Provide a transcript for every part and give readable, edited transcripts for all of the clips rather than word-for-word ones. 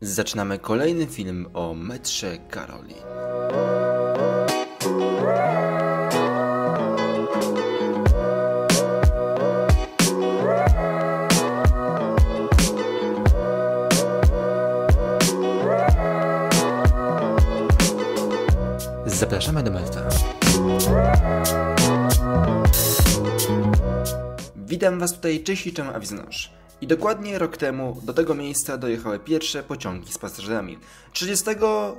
Zaczynamy kolejny film o metrze Karolin. Zapraszamy do metra. Witam Was tutaj, cześć, i czemu Awizonosz. I dokładnie rok temu do tego miejsca dojechały pierwsze pociągi z pasażerami. 30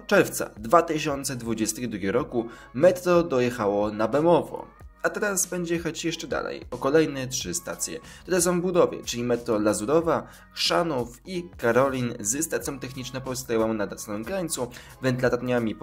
czerwca 2022 roku metro dojechało na Bemowo. A teraz będzie jechać jeszcze dalej, o kolejne 3 stacje, które są w budowie, czyli metro Lazurowa, Chrzanów i Karolin z stacją techniczną powstałą na dacnym krańcu, wędlatarniami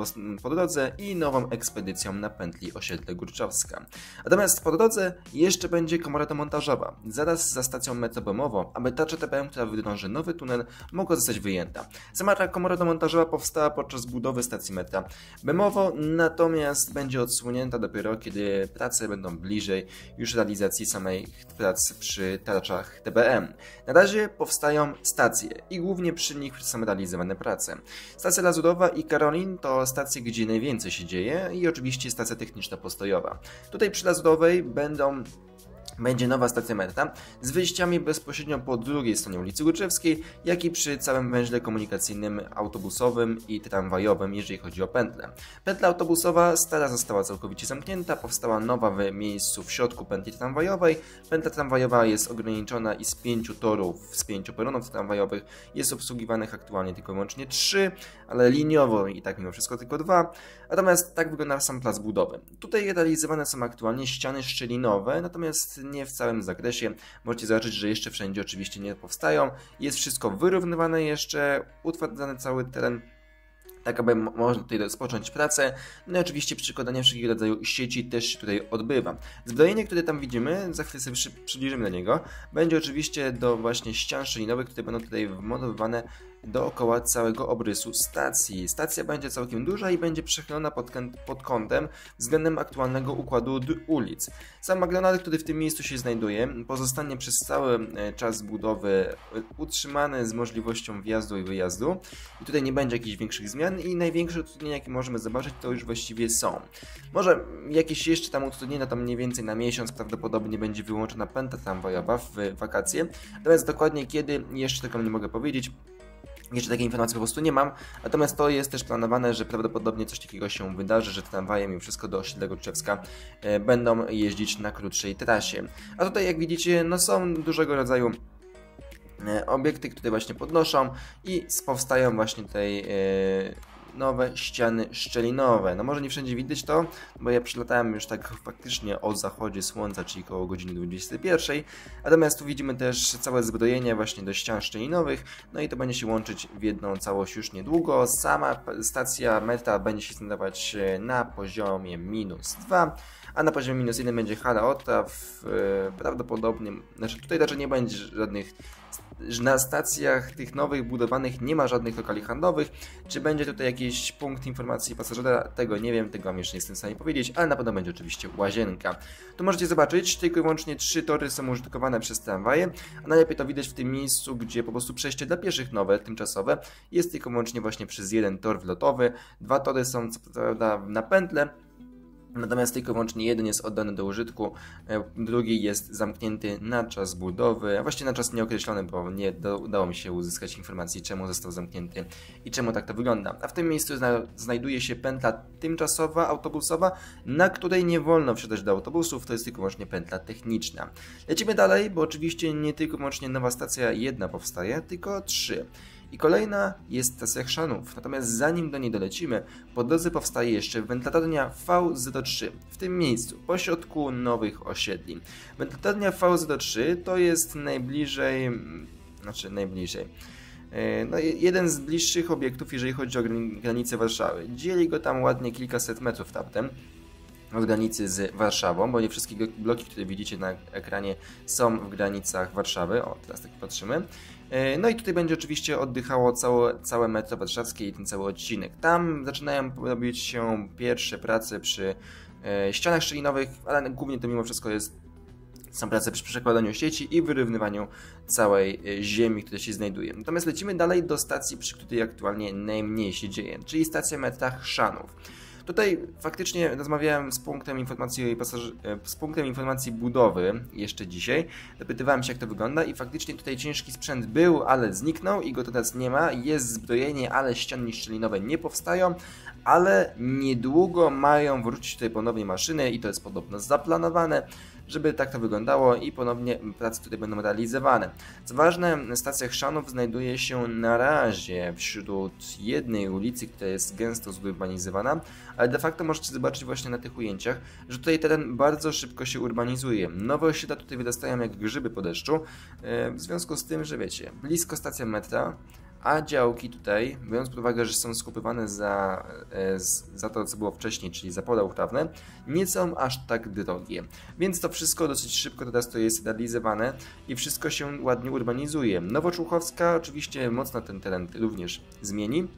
po drodze i nową ekspedycją na pętli osiedle Górczowska. Natomiast po drodze jeszcze będzie komora montażowa, zaraz za stacją metro Bemowo, aby tarcza TPM, która wydrąży nowy tunel, mogła zostać wyjęta. Sama ta komora montażowa powstała podczas budowy stacji metra Bemowo, natomiast będzie odsunięta dopiero kiedy prace będą bliżej już realizacji samej pracy przy tarczach TBM. Na razie powstają stacje i głównie przy nich są realizowane prace. Stacja Lazurowa i Karolin to stacje, gdzie najwięcej się dzieje, i oczywiście stacja techniczna postojowa. Tutaj przy Lazurowej będzie nowa stacja metra z wyjściami bezpośrednio po drugiej stronie ulicy Górczewskiej, jak i przy całym węźle komunikacyjnym autobusowym i tramwajowym, jeżeli chodzi o pętlę. Pętla autobusowa stara została całkowicie zamknięta, powstała nowa w miejscu w środku pętli tramwajowej. Pętla tramwajowa jest ograniczona i z 5 torów, z 5 peronów tramwajowych jest obsługiwanych aktualnie tylko i wyłącznie 3, ale liniowo i tak mimo wszystko tylko 2. Natomiast tak wygląda sam plac budowy. Tutaj realizowane są aktualnie ściany szczelinowe, natomiast nie w całym zakresie. Możecie zobaczyć, że jeszcze wszędzie oczywiście nie powstają. Jest wszystko wyrównywane jeszcze, utwardzany cały teren, tak aby można tutaj rozpocząć pracę. No i oczywiście przykładanie wszelkiego rodzaju sieci też się tutaj odbywa. Zbrojenie, które tam widzimy, za chwilę sobie przybliżymy do niego, będzie oczywiście do właśnie ścian szczelinowych, które będą tutaj wmontowane dookoła całego obrysu stacji. Stacja będzie całkiem duża i będzie przechylona pod kątem względem aktualnego układu ulic. Sam McDonald's, który w tym miejscu się znajduje, pozostanie przez cały czas budowy utrzymany z możliwością wjazdu i wyjazdu. I tutaj nie będzie jakichś większych zmian i największe utrudnienia, jakie możemy zobaczyć, to już właściwie są. Może jakieś jeszcze tam utrudnienia, tam mniej więcej na miesiąc prawdopodobnie będzie wyłączona pętla tramwajowa w wakacje. Natomiast dokładnie kiedy, jeszcze tego nie mogę powiedzieć. Jeszcze takiej informacji po prostu nie mam, natomiast to jest też planowane, że prawdopodobnie coś takiego się wydarzy, że tramwajem i wszystko do osiedla Górczewska będą jeździć na krótszej trasie. A tutaj jak widzicie, no są dużego rodzaju obiekty, które właśnie podnoszą i powstają właśnie tutaj nowe ściany szczelinowe. No może nie wszędzie widać to, bo ja przylatałem już tak faktycznie o zachodzie słońca, czyli koło godziny 21. Natomiast tu widzimy też całe zbrojenie właśnie do ścian szczelinowych, no i to będzie się łączyć w jedną całość już niedługo. Sama stacja metra będzie się znajdować na poziomie -2, a na poziomie -1 będzie hala odpraw. Prawdopodobnie, znaczy tutaj raczej nie będzie żadnych, na stacjach tych nowych budowanych nie ma żadnych lokali handlowych. Czy będzie tutaj jakiś punkt informacji pasażera, tego nie wiem, tego wam jeszcze nie jestem w stanie powiedzieć, ale na pewno będzie oczywiście łazienka. Tu możecie zobaczyć, tylko i wyłącznie 3 tory są użytkowane przez tramwaje, a najlepiej to widać w tym miejscu, gdzie po prostu przejście dla pieszych nowe, tymczasowe, jest tylko i wyłącznie właśnie przez 1 tor wlotowy, 2 tory są co prawda na pętle, natomiast tylko i wyłącznie jeden jest oddany do użytku, drugi jest zamknięty na czas budowy, a właściwie na czas nieokreślony, bo nie udało mi się uzyskać informacji, czemu został zamknięty i czemu tak to wygląda. A w tym miejscu znajduje się pętla tymczasowa, autobusowa, na której nie wolno wsiadać do autobusów, to jest tylko i wyłącznie pętla techniczna. Lecimy dalej, bo oczywiście nie tylko i wyłącznie nowa stacja jedna powstaje, tylko 3. I kolejna jest stacja Chrzanów, natomiast zanim do niej dolecimy, po drodze powstaje jeszcze wędlatarnia VZ3, w tym miejscu, pośrodku nowych osiedli. Wędlatarnia VZ3 to jest najbliżej, no, jeden z bliższych obiektów, jeżeli chodzi o granicę Warszawy. Dzieli go tam ładnie kilkaset metrów tamten od granicy z Warszawą, bo nie wszystkie bloki, które widzicie na ekranie, są w granicach Warszawy. O, teraz tak patrzymy. No i tutaj będzie oczywiście oddychało całe metro warszawskie i ten cały odcinek. Tam zaczynają robić się pierwsze prace przy ścianach szczelinowych, ale głównie to mimo wszystko jest są prace przy przekładaniu sieci i wyrównywaniu całej ziemi, która się znajduje. Natomiast lecimy dalej do stacji, przy której aktualnie najmniej się dzieje, czyli stacja metra Chrzanów. Tutaj faktycznie rozmawiałem z punktem informacji budowy jeszcze dzisiaj. Dopytywałem się, jak to wygląda i faktycznie tutaj ciężki sprzęt był, ale zniknął i go teraz nie ma. Jest zbrojenie, ale ściany szczelinowe nie powstają, ale niedługo mają wrócić tutaj ponownie maszyny i to jest podobno zaplanowane, żeby tak to wyglądało i ponownie prace tutaj będą realizowane. Co ważne, stacja Chrzanów znajduje się na razie wśród jednej ulicy, która jest gęsto zurbanizowana, ale de facto możecie zobaczyć właśnie na tych ujęciach, że tutaj teren bardzo szybko się urbanizuje. Nowe osiedla tutaj wyrastają jak grzyby po deszczu, w związku z tym, że wiecie, blisko stacja metra, a działki tutaj, biorąc pod uwagę, że są skupywane za to, co było wcześniej, czyli za pola uprawne, nie są aż tak drogie. Więc to wszystko dosyć szybko teraz to jest realizowane i wszystko się ładnie urbanizuje. Nowoczuchowska oczywiście mocno ten teren również zmieni,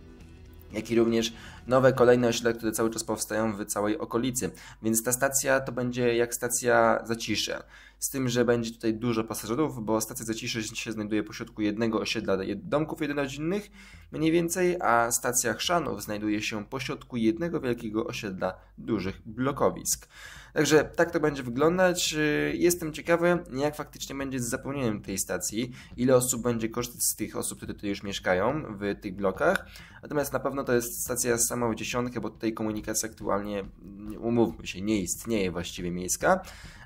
jak i również nowe, kolejne osiedla, które cały czas powstają w całej okolicy. Więc ta stacja to będzie jak stacja Zacisze. Z tym, że będzie tutaj dużo pasażerów, bo stacja Zacisze się znajduje pośrodku jednego osiedla domków jednorodzinnych, mniej więcej, a stacja Chrzanów znajduje się pośrodku jednego wielkiego osiedla dużych blokowisk. Także tak to będzie wyglądać. Jestem ciekawy, jak faktycznie będzie z zapełnieniem tej stacji, ile osób będzie korzystać z tych osób, które tutaj już mieszkają w tych blokach. Natomiast na pewno to jest stacja z samą dziesiątkę, bo tutaj komunikacja aktualnie, umówmy się, nie istnieje właściwie miejska.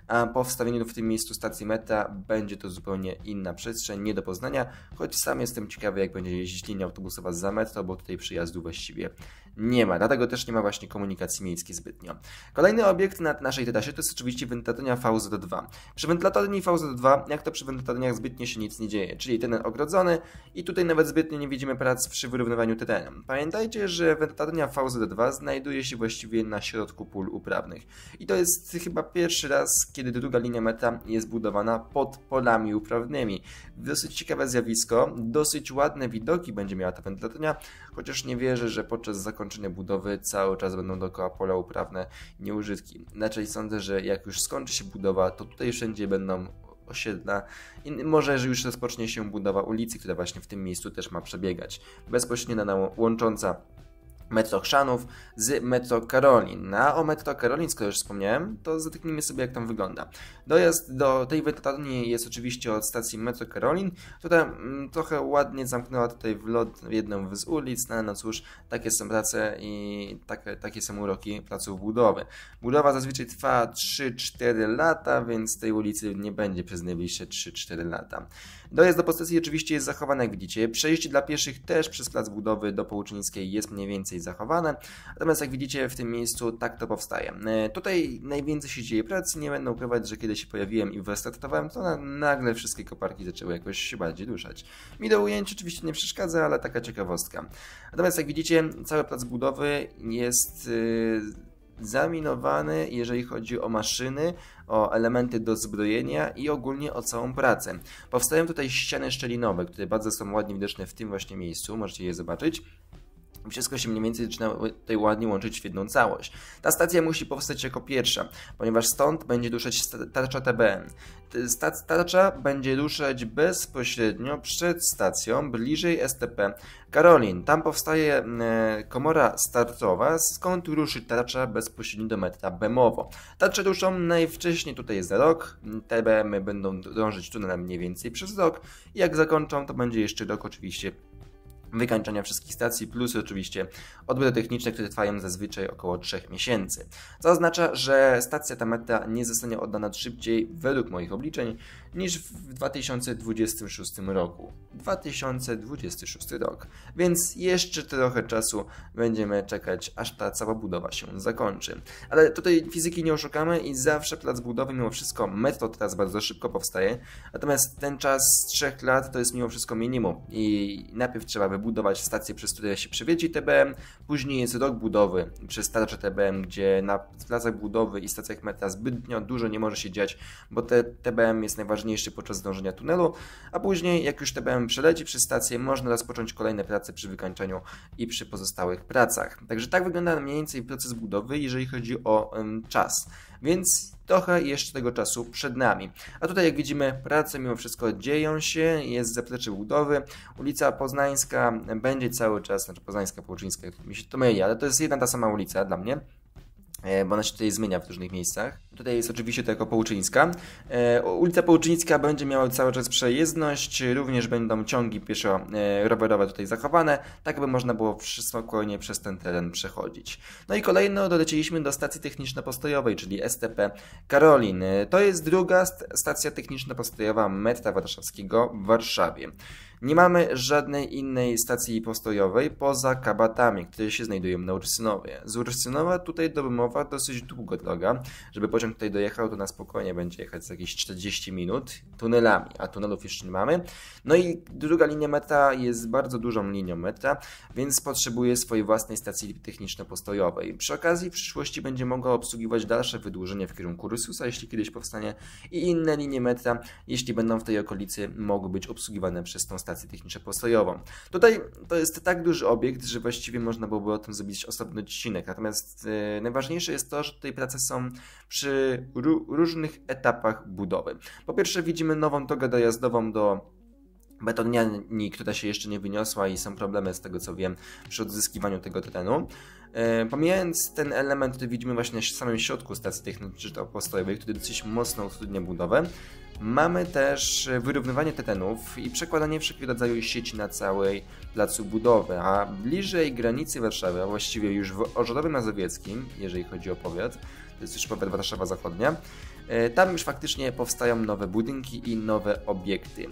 A po wstawieniu w tym miejscu stacji metra będzie to zupełnie inna przestrzeń, nie do poznania, choć sam jestem ciekawy, jak będzie jeździć linia autobusowa za metro, bo tutaj przyjazdu właściwie nie ma, dlatego też nie ma właśnie komunikacji miejskiej zbytnio. Kolejny obiekt na naszej trasie to jest oczywiście wentylatornia VZ2. Przy wentylatorni VZ2, jak to przy wentylatorniach, zbytnio się nic nie dzieje, czyli teren ogrodzony i tutaj nawet zbytnio nie widzimy prac przy wyrównywaniu terenu. Pamiętajcie, że wentylatornia VZ2 znajduje się właściwie na środku pól uprawnych i to jest chyba pierwszy raz, kiedy druga linia metra jest budowana pod polami uprawnymi. Dosyć ciekawe zjawisko, dosyć ładne widoki będzie miała ta wentylatornia, chociaż nie wierzę, że podczas zakończenia budowy cały czas będą dookoła pola uprawne nieużytki. Raczej sądzę, że jak już skończy się budowa, to tutaj wszędzie będą osiedla i może, że już rozpocznie się budowa ulicy, która właśnie w tym miejscu też ma przebiegać. Bezpośrednio łącząca metro Chrzanów z metro Karolin. A o metro Karolin, skoro już wspomniałem, to zatknijmy sobie, jak tam wygląda. Dojazd do tej wentylatorni jest oczywiście od stacji metro Karolin, która trochę ładnie zamknęła tutaj wlot w jedną z ulic, no cóż, takie są prace i takie są uroki placów budowy. Budowa zazwyczaj trwa 3-4 lata, więc tej ulicy nie będzie przez najbliższe 3-4 lata. Dojazd do postacji oczywiście jest zachowany, jak widzicie. Przejście dla pieszych też przez plac budowy do Połuczyńskiej jest mniej więcej zachowane, natomiast jak widzicie w tym miejscu tak to powstaje. Tutaj najwięcej się dzieje pracy, nie będę ukrywać, że kiedy się pojawiłem i wystartowałem, to nagle wszystkie koparki zaczęły jakoś się bardziej ruszać. Mi do ujęć oczywiście nie przeszkadza, ale taka ciekawostka. Natomiast jak widzicie, cały plac budowy jest zaminowany, jeżeli chodzi o maszyny, o elementy do zbrojenia i ogólnie o całą pracę. Powstają tutaj ściany szczelinowe, które bardzo są ładnie widoczne w tym właśnie miejscu, możecie je zobaczyć. Wszystko się mniej więcej zaczyna tutaj ładnie łączyć w jedną całość. Ta stacja musi powstać jako pierwsza, ponieważ stąd będzie ruszać tarcza TBM. Tarcza będzie ruszać bezpośrednio przed stacją, bliżej STP Karolin. Tam powstaje komora startowa, skąd ruszy tarcza bezpośrednio do metra Bemowo. Tarcze ruszą najwcześniej tutaj za rok, TBM będą drążyć tunel mniej więcej przez rok. Jak zakończą, to będzie jeszcze rok oczywiście wykańczania wszystkich stacji, plus oczywiście odbiory techniczne, które trwają zazwyczaj około 3 miesięcy. Co oznacza, że stacja ta metra nie zostanie oddana szybciej, według moich obliczeń, niż w 2026 roku. 2026 rok. Więc jeszcze trochę czasu będziemy czekać, aż ta cała budowa się zakończy. Ale tutaj fizyki nie oszukamy i zawsze plac budowy, mimo wszystko metro teraz bardzo szybko powstaje. Natomiast ten czas z 3 lat to jest mimo wszystko minimum i najpierw trzeba by budować stację, przez które się przewiedzi TBM, później jest rok budowy przez tarczę TBM, gdzie na placach budowy i stacjach metra zbytnio dużo nie może się dziać, bo TBM jest najważniejszy podczas dążenia tunelu, a później jak już TBM przeleci przez stację, można rozpocząć kolejne prace przy wykańczeniu i przy pozostałych pracach. Także tak wygląda mniej więcej proces budowy, jeżeli chodzi o czas. Więc trochę jeszcze tego czasu przed nami. A tutaj jak widzimy prace mimo wszystko dzieją się, jest zaplecze budowy, ulica Poznańska będzie cały czas, znaczy Poznańska, Połczyńska, mi się to myli, ale to jest jedna ta sama ulica dla mnie, bo ona się tutaj zmienia w różnych miejscach. Tutaj jest oczywiście to jako Połczyńska. Ulica Połczyńska będzie miała cały czas przejezdność, również będą ciągi pieszo-rowerowe tutaj zachowane, tak by można było spokojnie przez ten teren przechodzić. No i kolejno doleciliśmy do stacji techniczno-postojowej, czyli STP Karolin. To jest druga stacja techniczno-postojowa metra warszawskiego w Warszawie. Nie mamy żadnej innej stacji postojowej poza Kabatami, które się znajdują na Ursynowie. Z Ursynowa tutaj do Bemowa dosyć długo droga. Żeby pociąg tutaj dojechał, to na spokojnie będzie jechać za jakieś 40 minut tunelami, a tunelów jeszcze nie mamy. No i druga linia metra jest bardzo dużą linią metra, więc potrzebuje swojej własnej stacji techniczno-postojowej. Przy okazji w przyszłości będzie mogła obsługiwać dalsze wydłużenie w kierunku Ursusa, jeśli kiedyś powstanie, i inne linie metra, jeśli będą w tej okolicy, mogą być obsługiwane przez tą stację techniczno-postojową. Tutaj to jest tak duży obiekt, że właściwie można byłoby o tym zrobić osobny odcinek. Natomiast najważniejsze jest to, że tutaj prace są przy różnych etapach budowy. Po pierwsze widzimy nową drogę dojazdową do betoniarni, która się jeszcze nie wyniosła i są problemy z tego co wiem przy odzyskiwaniu tego terenu. Pomijając ten element, który widzimy właśnie na samym środku stacji techniczno-postojowej, który dosyć mocno utrudnia budowę, mamy też wyrównywanie terenów i przekładanie wszelkiego rodzaju sieci na całej placu budowy, a bliżej granicy Warszawy, a właściwie już w Ożarowie Mazowieckim, jeżeli chodzi o powiat, to jest już powiat Warszawa Zachodnia, tam już faktycznie powstają nowe budynki i nowe obiekty.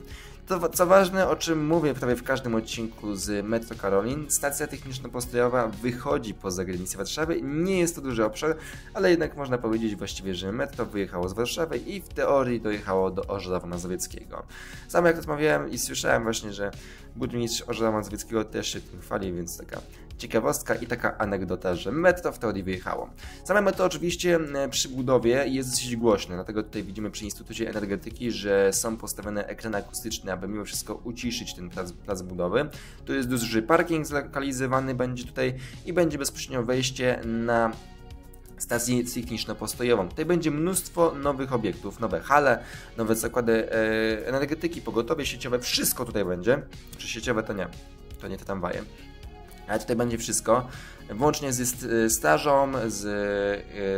To, co ważne, o czym mówię prawie w każdym odcinku z Metro Karolin, stacja techniczno-postojowa wychodzi poza granicę Warszawy. Nie jest to duży obszar, ale jednak można powiedzieć właściwie, że metro wyjechało z Warszawy i w teorii dojechało do Ożarowa Mazowieckiego. Sam jak rozmawiałem i słyszałem właśnie, że burmistrz Ożarowa Mazowieckiego też się tym chwali, więc taka ciekawostka i taka anegdota, że metro w teorii wyjechało. Same metro oczywiście przy budowie jest dosyć głośne, dlatego tutaj widzimy przy Instytucie Energetyki, że są postawione ekrany akustyczne, aby mimo wszystko uciszyć ten plac budowy. Tu jest duży parking zlokalizowany będzie tutaj i będzie bezpośrednio wejście na stację techniczno-postojową. Tutaj będzie mnóstwo nowych obiektów, nowe hale, nowe zakłady energetyki, pogotowie sieciowe, wszystko tutaj będzie. Czy sieciowe to nie te tramwaje. Ale tutaj będzie wszystko, włącznie ze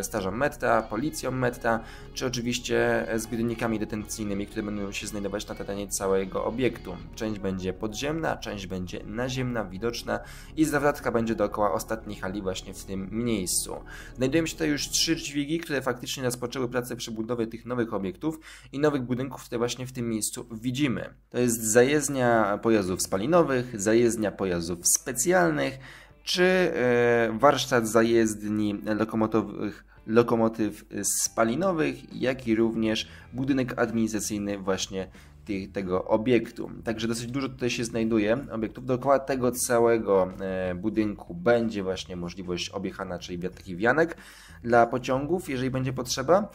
stażą metra, policją metra, czy oczywiście z budynnikami detencyjnymi, które będą się znajdować na terenie całego obiektu. Część będzie podziemna, część będzie naziemna, widoczna i zawrotka będzie dookoła ostatniej hali właśnie w tym miejscu. Znajdują się tutaj już 3 dźwigi, które faktycznie rozpoczęły pracę przebudowy tych nowych obiektów i nowych budynków, które właśnie w tym miejscu widzimy. To jest zajezdnia pojazdów spalinowych, zajezdnia pojazdów specjalnych, czy warsztat zajezdni lokomotyw spalinowych, jak i również budynek administracyjny właśnie tego obiektu. Także dosyć dużo tutaj się znajduje obiektów. Dookoła tego całego budynku będzie właśnie możliwość objechania, czyli takich wianek dla pociągów, jeżeli będzie potrzeba.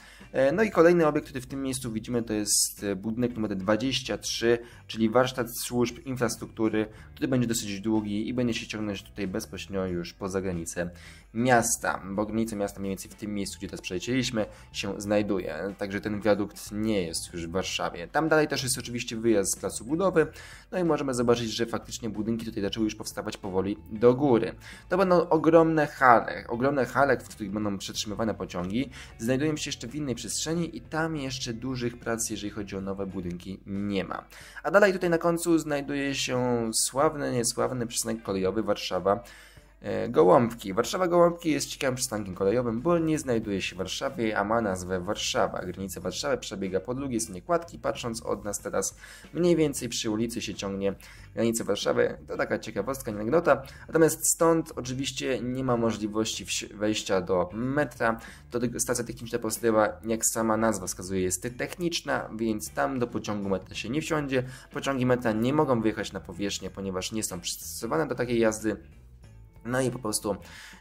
No i kolejny obiekt, który w tym miejscu widzimy, to jest budynek numer 23, czyli warsztat służb infrastruktury, który będzie dosyć długi i będzie się ciągnąć tutaj bezpośrednio już poza granicę miasta, bo granica miasta mniej więcej w tym miejscu, gdzie teraz przelecieliśmy, się znajduje. Także ten wiadukt nie jest już w Warszawie. Tam dalej też jest oczywiście wyjazd z placu budowy, no i możemy zobaczyć, że faktycznie budynki tutaj zaczęły już powstawać powoli do góry. To będą ogromne hale, w których będą przetrzymywane pociągi. Znajdują się jeszcze w innej przestrzeni i tam jeszcze dużych prac, jeżeli chodzi o nowe budynki, nie ma. A dalej tutaj na końcu znajduje się sławny, niesławny przystanek kolejowy Warszawa Gołąbki. Warszawa Gołąbki jest ciekawym przystankiem kolejowym, bo nie znajduje się w Warszawie, a ma nazwę Warszawa. Granica Warszawy przebiega po drugiej stronie kładki. Patrząc od nas teraz mniej więcej przy ulicy się ciągnie granicę Warszawy. To taka ciekawostka, anegdota. Natomiast stąd oczywiście nie ma możliwości wejścia do metra. To stacja techniczno-postojowa, jak sama nazwa wskazuje, jest techniczna, więc tam do pociągu metra się nie wsiądzie. Pociągi metra nie mogą wyjechać na powierzchnię, ponieważ nie są przystosowane do takiej jazdy. No i po prostu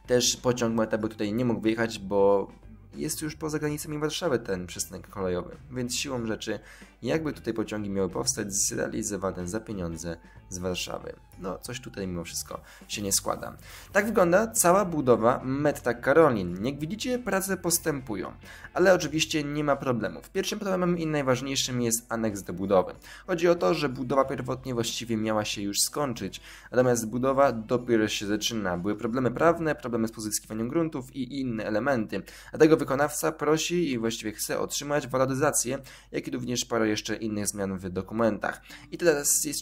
też pociąg metra by tutaj nie mógł wyjechać, bo jest już poza granicami Warszawy ten przystanek kolejowy. Więc siłą rzeczy, jakby tutaj pociągi miały powstać, zrealizowane za pieniądze z Warszawy. No, coś tutaj mimo wszystko się nie składa. Tak wygląda cała budowa metra Karolin. Jak widzicie, prace postępują, ale oczywiście nie ma problemów. Pierwszym problemem i najważniejszym jest aneks do budowy. Chodzi o to, że budowa pierwotnie właściwie miała się już skończyć, natomiast budowa dopiero się zaczyna. Były problemy prawne, problemy z pozyskiwaniem gruntów i inne elementy. Dlatego wykonawca prosi i właściwie chce otrzymać waloryzację, jak i również parę jeszcze innych zmian w dokumentach. I teraz jest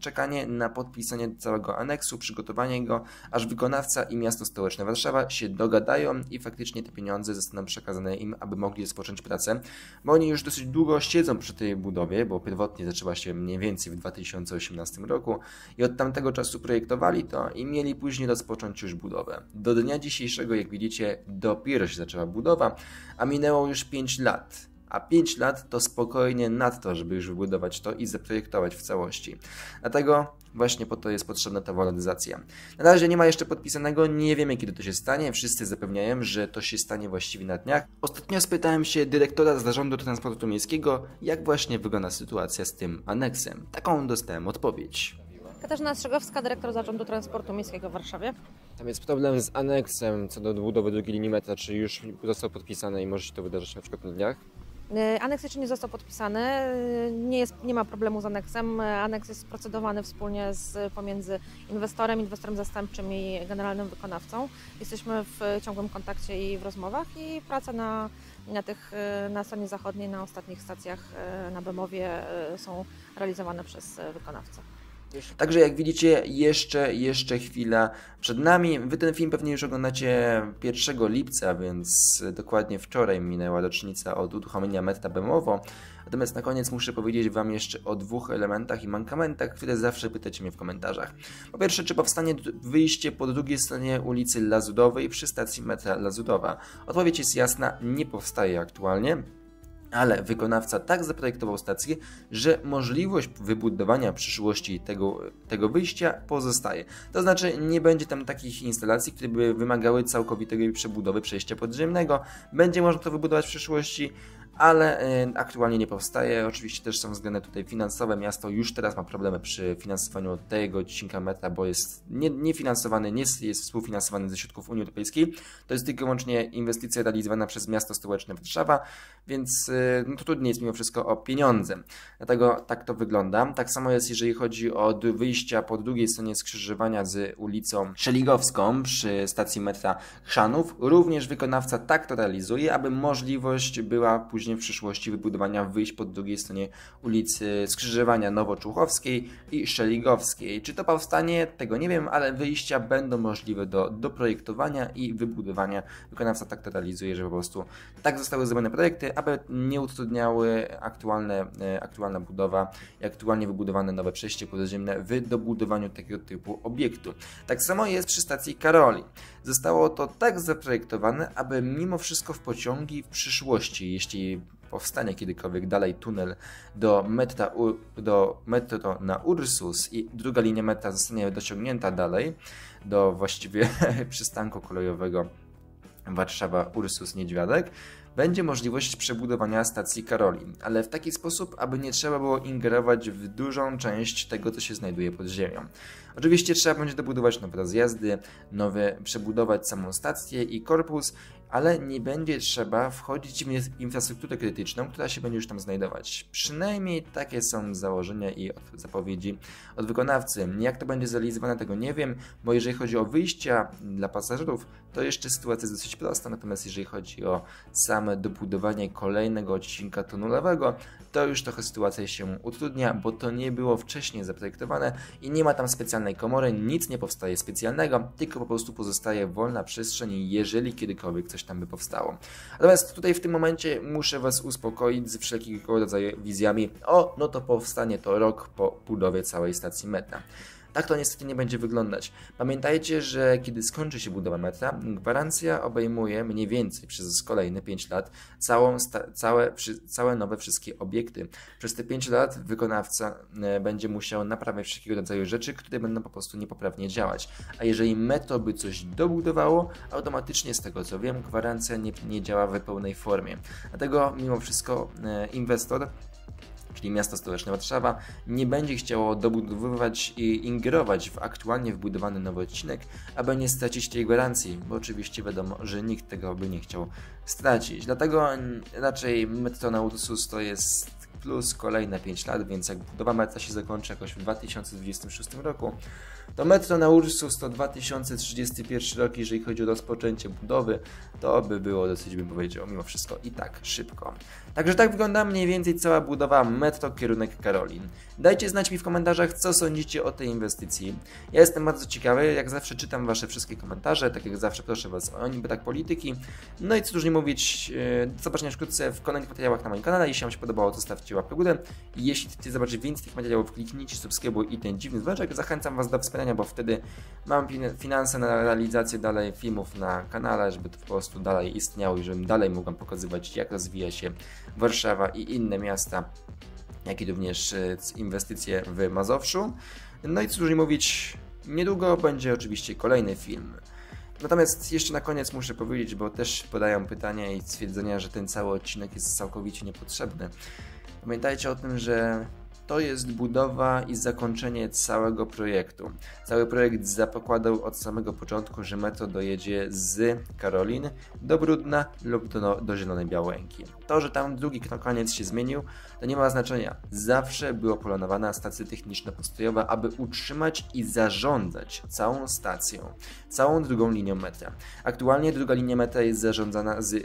czekanie na podpis całego aneksu, przygotowanie go, aż wykonawca i miasto stołeczne Warszawa się dogadają i faktycznie te pieniądze zostaną przekazane im, aby mogli rozpocząć pracę, bo oni już dosyć długo siedzą przy tej budowie, bo pierwotnie zaczęła się mniej więcej w 2018 roku i od tamtego czasu projektowali to i mieli później rozpocząć już budowę. Do dnia dzisiejszego, jak widzicie, dopiero się zaczęła budowa, a minęło już 5 lat. A 5 lat to spokojnie nadto, żeby już wybudować to i zaprojektować w całości. Dlatego właśnie po to jest potrzebna ta waloryzacja. Na razie nie ma jeszcze podpisanego, nie wiemy kiedy to się stanie. Wszyscy zapewniają, że to się stanie właściwie na dniach. Ostatnio spytałem się dyrektora z Zarządu Transportu Miejskiego, jak właśnie wygląda sytuacja z tym aneksem. Taką dostałem odpowiedź. Katarzyna Strzegowska, dyrektor Zarządu Transportu Miejskiego w Warszawie. Tam jest problem z aneksem co do odbudowy drugiej linii metra. Czy już został podpisany i może się to wydarzyć na przykład na dniach? Aneks jeszcze nie został podpisany, nie ma problemu z aneksem. Aneks jest procedowany wspólnie pomiędzy inwestorem zastępczym i generalnym wykonawcą. Jesteśmy w ciągłym kontakcie i w rozmowach i praca na stronie zachodniej, na ostatnich stacjach na Bemowie są realizowane przez wykonawcę. Także jak widzicie, jeszcze chwila przed nami. Wy ten film pewnie już oglądacie 1 lipca, więc dokładnie wczoraj minęła rocznica od uruchomienia metra Bemowo. Natomiast na koniec muszę powiedzieć Wam jeszcze o dwóch elementach i mankamentach, które zawsze pytacie mnie w komentarzach. Po pierwsze, czy powstanie wyjście po drugiej stronie ulicy Lazurowej przy stacji metra Lazurowa? Odpowiedź jest jasna, nie powstaje aktualnie. Ale wykonawca tak zaprojektował stację, że możliwość wybudowania przyszłości tego wyjścia pozostaje. To znaczy nie będzie tam takich instalacji, które by wymagały całkowitej przebudowy przejścia podziemnego. Będzie można to wybudować w przyszłości, ale aktualnie nie powstaje. Oczywiście też są względy tutaj finansowe. Miasto już teraz ma problemy przy finansowaniu tego odcinka metra, bo jest niefinansowany, nie jest współfinansowany ze środków Unii Europejskiej. To jest tylko wyłącznie inwestycja realizowana przez miasto stołeczne Warszawa, więc no to trudniej jest mimo wszystko o pieniądze. Dlatego tak to wygląda. Tak samo jest, jeżeli chodzi o wyjścia po drugiej stronie skrzyżowania z ulicą Szeligowską przy stacji metra Chrzanów. Również wykonawca tak to realizuje, aby możliwość była później w przyszłości wybudowania wyjść po drugiej stronie ulicy skrzyżowania Nowoczuchowskiej i Szeligowskiej. Czy to powstanie? Tego nie wiem, ale wyjścia będą możliwe do doprojektowania i wybudowania. Wykonawca tak to realizuje, że po prostu tak zostały zrobione projekty, aby nie utrudniały aktualna budowa i aktualnie wybudowane nowe przejście podziemne w dobudowaniu takiego typu obiektu. Tak samo jest przy stacji Karolin. Zostało to tak zaprojektowane, aby mimo wszystko w pociągi w przyszłości, jeśli powstanie kiedykolwiek dalej tunel do metra na Ursus i druga linia metra zostanie dociągnięta dalej do właściwie przystanku kolejowego Warszawa Ursus Niedźwiadek, będzie możliwość przebudowania stacji Karolin, ale w taki sposób, aby nie trzeba było ingerować w dużą część tego, co się znajduje pod ziemią. Oczywiście trzeba będzie dobudować nowe rozjazdy, przebudować samą stację i korpus, ale nie będzie trzeba wchodzić w infrastrukturę krytyczną, która się będzie już tam znajdować. Przynajmniej takie są założenia i zapowiedzi od wykonawcy. Jak to będzie zrealizowane, tego nie wiem, bo jeżeli chodzi o wyjścia dla pasażerów, to jeszcze sytuacja jest dosyć prosta, natomiast jeżeli chodzi o same dobudowanie kolejnego odcinka tunelowego, to już trochę sytuacja się utrudnia, bo to nie było wcześniej zaprojektowane i nie ma tam specjalnej komory, nic nie powstaje specjalnego, tylko po prostu pozostaje wolna przestrzeń, jeżeli kiedykolwiek coś tam by powstało. Natomiast tutaj w tym momencie muszę Was uspokoić z wszelkiego rodzaju wizjami, no to powstanie to rok po budowie całej stacji metra. Tak to niestety nie będzie wyglądać. Pamiętajcie, że kiedy skończy się budowa metra, gwarancja obejmuje mniej więcej przez kolejne 5 lat całe nowe wszystkie obiekty. Przez te 5 lat wykonawca będzie musiał naprawiać wszelkiego rodzaju rzeczy, które będą po prostu niepoprawnie działać. A jeżeli metro by coś dobudowało, automatycznie z tego co wiem, gwarancja nie działa w pełnej formie. Dlatego mimo wszystko inwestor czyli miasto stołeczne Warszawa, nie będzie chciało dobudowywać i ingerować w aktualnie wbudowany nowy odcinek, aby nie stracić tej gwarancji, bo oczywiście wiadomo, że nikt tego by nie chciał stracić. Dlatego raczej metro na Ursus to jest plus kolejne 5 lat, więc jak budowa metra się zakończy jakoś w 2026 roku, to metro na Ursus to 2031 rok, jeżeli chodzi o rozpoczęcie budowy, to by było dosyć, bym powiedział, mimo wszystko i tak szybko. Także tak wygląda mniej więcej cała budowa metro kierunek Karolin. Dajcie znać mi w komentarzach, co sądzicie o tej inwestycji. Ja jestem bardzo ciekawy, jak zawsze czytam wasze wszystkie komentarze, tak jak zawsze proszę was o nim, tak polityki. No i co dużo nie mówić, do zobaczenia wkrótce w kolejnych materiałach na moim kanale. Jeśli wam się podobało, to stawcie łapkę w górę. Jeśli chcecie zobaczyć więcej tych materiałów, kliknijcie subskrybuj i ten dziwny dzwoneczek. Zachęcam was do wspierania, bo wtedy mam finanse na realizację dalej filmów na kanale, żeby to po prostu dalej istniało i żebym dalej mógł pokazywać, jak rozwija się Warszawa i inne miasta, jak i również inwestycje w Mazowszu. No i cóż mówić, niedługo będzie oczywiście kolejny film. Natomiast jeszcze na koniec muszę powiedzieć, bo też podają pytania i stwierdzenia, że ten cały odcinek jest całkowicie niepotrzebny. Pamiętajcie o tym, że to jest budowa i zakończenie całego projektu. Cały projekt zakładał od samego początku, że metro dojedzie z Karolin do Brudna lub do Zielonej Białęki. To, że tam drugi koniec się zmienił, to nie ma znaczenia. Zawsze była planowana stacja techniczno-postojowa, aby utrzymać i zarządzać całą stacją, całą drugą linią metra. Aktualnie druga linia metra jest zarządzana z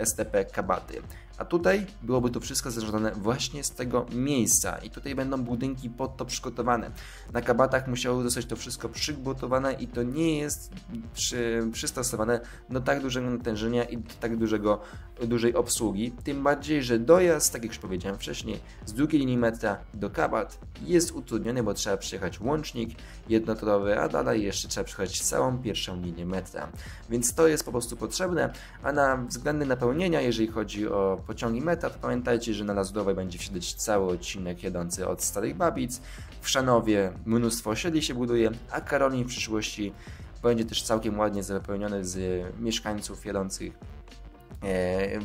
STP Kabaty. A tutaj byłoby to wszystko zarządzane właśnie z tego miejsca i tutaj będą budynki pod to przygotowane. Na Kabatach musiało zostać to wszystko przygotowane i to nie jest przystosowane do tak dużego natężenia i do tak dużej obsługi. Tym bardziej, że dojazd, tak jak już powiedziałem wcześniej, z drugiej linii metra do Kabat jest utrudniony, bo trzeba przejechać łącznik jednotorowy, a dalej jeszcze trzeba przejechać całą pierwszą linię metra. Więc to jest po prostu potrzebne, a na względy napełnienia, jeżeli chodzi o pociągi metra, to pamiętajcie, że na Lazurowej będzie wsiadać cały odcinek jadący od Starych Babic, w Szanowie mnóstwo osiedli się buduje, a Karolin w przyszłości będzie też całkiem ładnie zapełniony z mieszkańców jadących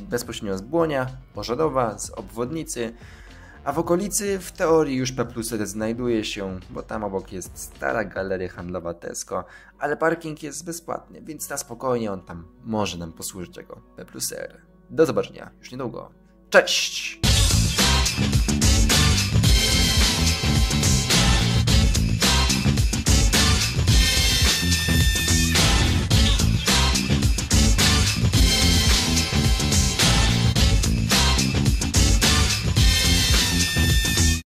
bezpośrednio z Błonia, Ożarowa, z Obwodnicy, a w okolicy w teorii już P+ znajduje się, bo tam obok jest stara galeria handlowa Tesco, ale parking jest bezpłatny, więc na spokojnie on tam może nam posłużyć jako P+R. Do zobaczenia już niedługo. Cześć!